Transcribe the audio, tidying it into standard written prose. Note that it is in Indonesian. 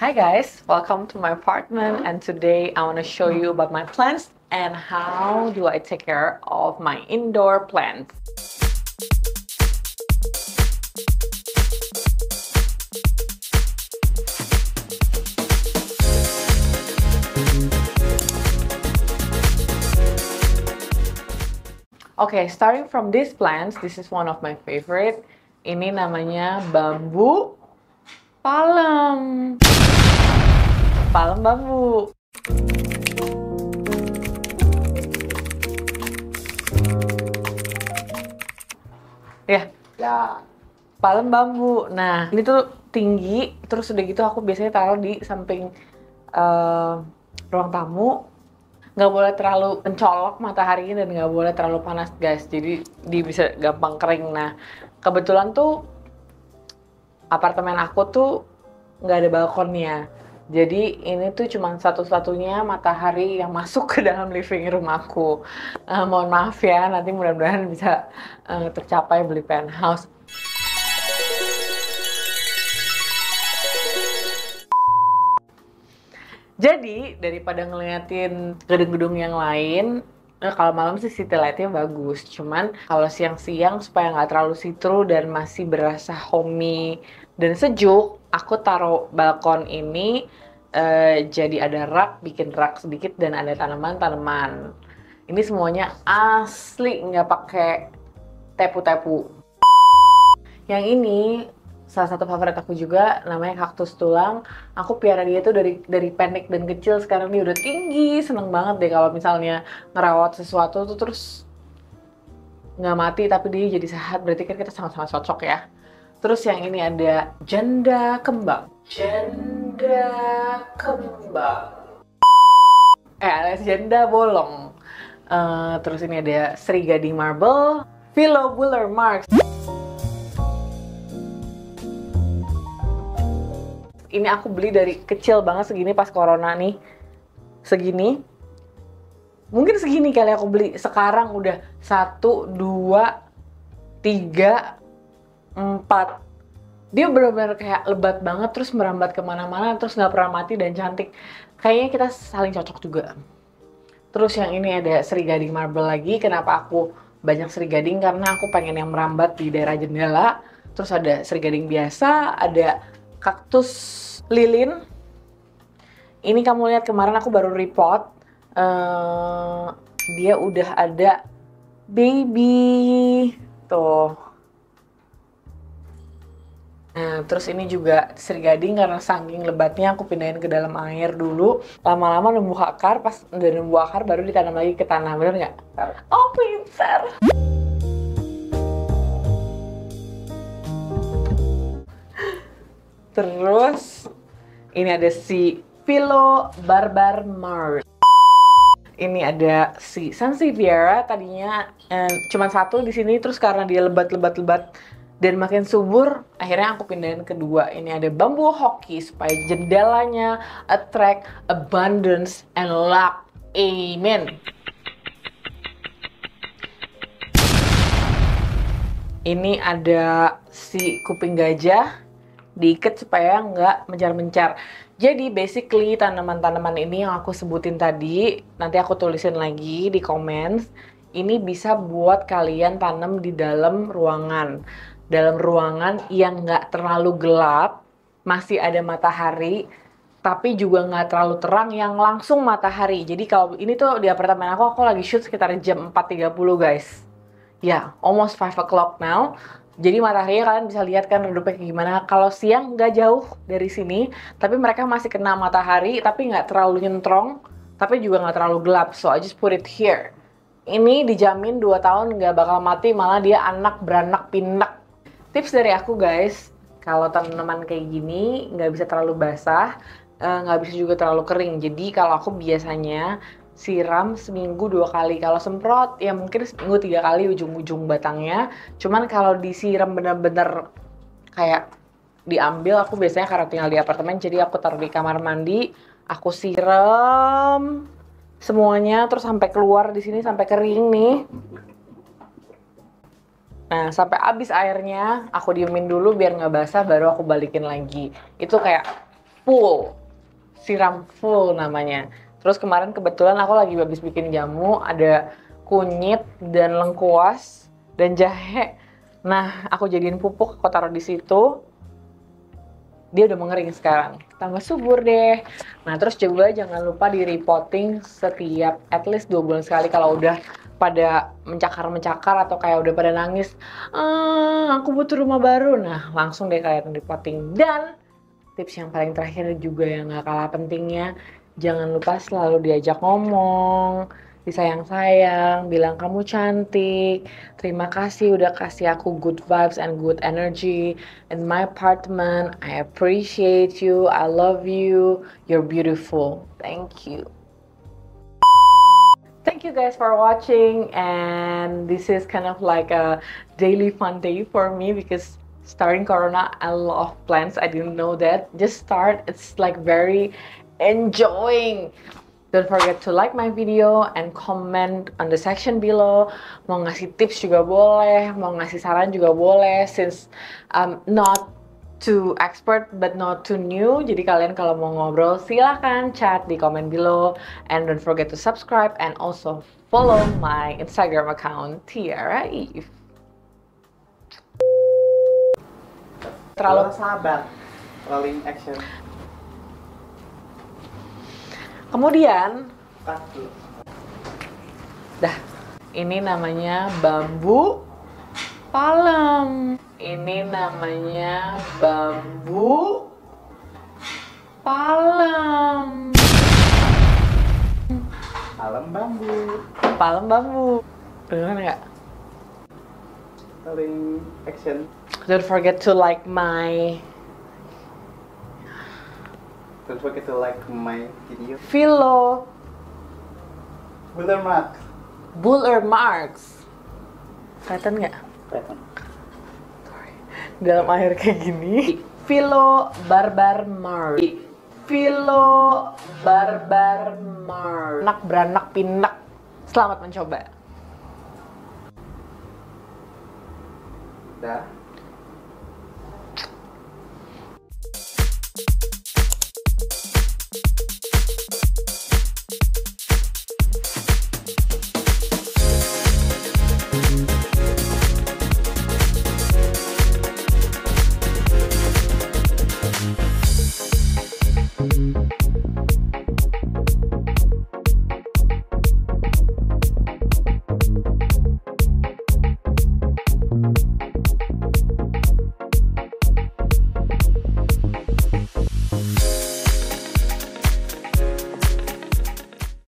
Hi guys, welcome to my apartment, and today I want to show you about my plants and how do I take care of my indoor plants. Okay, starting from these plants, this is one of my favorite. Ini namanya bambu palem. Palem bambu. Ya. Palem bambu. Nah, ini tuh tinggi, terus udah gitu aku biasanya taruh di samping ruang tamu. Nggak boleh terlalu mencolok mataharinya dan nggak boleh terlalu panas, guys. Jadi dia bisa gampang kering. Nah, kebetulan tuh apartemen aku tuh nggak ada balkonnya, jadi ini tuh cuma satu-satunya matahari yang masuk ke dalam living rumahku. Mohon maaf ya, nanti mudah-mudahan bisa tercapai beli penthouse. Jadi daripada ngeliatin gedung-gedung yang lain, kalau malam sih city light-nya bagus, cuman kalau siang-siang supaya nggak terlalu see-through dan masih berasa homey dan sejuk, aku taruh balkon ini jadi ada rak, bikin rak sedikit dan ada tanaman-tanaman. Ini semuanya asli, nggak pakai tepu-tepu. Yang ini salah satu favorit aku juga, namanya kaktus tulang. Aku piara dia tuh dari pendek dan kecil, sekarang dia udah tinggi. Seneng banget deh kalau misalnya ngerawat sesuatu tuh terus nggak mati tapi dia jadi sehat, berarti kan kita sama-sama cocok ya. Terus yang ini ada janda kembang. Alias janda bolong. Terus ini ada serigadi marble, Philodendron Burle Marx. Ini aku beli dari kecil banget, segini pas corona nih. Segini. Mungkin segini kali aku beli. Sekarang udah 1, 2, 3, 4. Dia benar-benar kayak lebat banget, terus merambat kemana-mana, terus nggak pernah mati dan cantik. Kayaknya kita saling cocok juga. Terus yang ini ada serigadi marble lagi. Kenapa aku banyak serigading? Karena aku pengen yang merambat di daerah jendela. Terus ada serigading biasa, ada kaktus lilin. Ini kamu lihat kemarin aku baru repot, dia udah ada baby tuh. Nah, terus ini juga sergading, karena saking lebatnya aku pindahin ke dalam air dulu. Lama-lama numbuh akar, pas udah numbuh akar baru ditanam lagi ke tanah, bener nggak? Oh, pinter. Terus ini ada si Philodendron Burle Marx. Ini ada si Sansevieria, tadinya cuma satu di sini, terus karena dia lebat dan makin subur, akhirnya aku pindahin kedua. Ini ada bambu hoki supaya jendelanya attract abundance and luck. Amen. Ini ada si kuping gajah, diikat supaya nggak mencar-mencar. Jadi basically tanaman-tanaman ini yang aku sebutin tadi, nanti aku tulisin lagi di comments, ini bisa buat kalian tanam di dalam ruangan yang nggak terlalu gelap, masih ada matahari tapi juga nggak terlalu terang yang langsung matahari. Jadi kalau ini tuh di apartemen aku lagi shoot sekitar jam 4.30 guys. Ya, almost 5 o'clock now. Jadi mataharinya kalian bisa lihat kan redupnya kayak gimana. Kalau siang nggak jauh dari sini, tapi mereka masih kena matahari, tapi nggak terlalu nyentrong, tapi juga nggak terlalu gelap. So I just put it here. Ini dijamin 2 tahun nggak bakal mati, malah dia anak beranak pinak. Tips dari aku guys, kalau tanaman kayak gini nggak bisa terlalu basah, nggak bisa juga terlalu kering. Jadi kalau aku biasanya siram seminggu 2 kali. Kalau semprot ya mungkin seminggu 3 kali ujung-ujung batangnya. Cuman kalau disiram bener-bener kayak diambil, aku biasanya karena tinggal di apartemen, jadi aku taruh di kamar mandi, aku siram semuanya terus sampai keluar di sini sampai kering nih. Nah, sampai habis airnya aku diemin dulu biar nggak basah, baru aku balikin lagi. Itu kayak full, siram full namanya. Terus kemarin kebetulan aku lagi habis bikin jamu, ada kunyit dan lengkuas dan jahe. Nah, aku jadiin pupuk, aku taruh di situ. Dia udah mengering sekarang, tambah subur deh. Nah, terus juga jangan lupa di repotting setiap at least 2 bulan sekali. Kalau udah pada mencakar-mencakar atau kayak udah pada nangis, aku butuh rumah baru, nah langsung deh kalian repotting. Dan tips yang paling terakhir juga yang gak kalah pentingnya, jangan lupa selalu diajak ngomong, disayang-sayang, bilang kamu cantik, terima kasih udah kasih aku good vibes and good energy in my apartment, I appreciate you, I love you, you're beautiful, thank you. Thank you guys for watching, and this is kind of like a daily fun day for me because starting Corona, a lot of plans, I didn't know that, just start, it's like very enjoying. Don't forget to like my video and comment on the section below. Mau ngasih tips juga boleh, mau ngasih saran juga boleh. Since I'm not too expert but not too new, jadi kalian kalau mau ngobrol silahkan chat di comment below. And don't forget to subscribe and also follow my Instagram account Tiara Eve. Terlalu sabar, rolling action. Kemudian, dah, ini namanya bambu palem. Ini namanya bambu palem. Palem bambu. Palem bambu. Dengar nggak? Paling action. Don't forget to like my. Don't forget to like my video. Philo Burle Marx. Burle Marx. Kelihatan nggak? Kelihatan. Sorry. Dalam air kayak gini. Philodendron Marx. Philodendron Marx. Anak beranak pinak. Selamat mencoba. Dah.